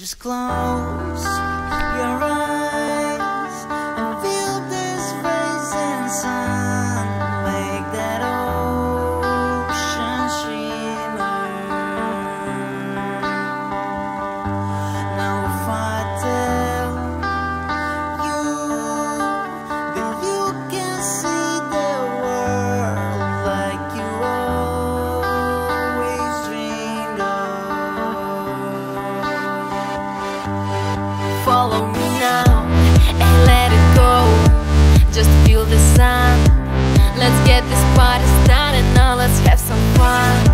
Just close your eyes and feel this face and sun. Make that ocean shimmer. Now if I tell you that you can see the world like you always dreamed of. Follow me now and let it go. Just feel the sun. Let's get this party started now. Let's have some fun.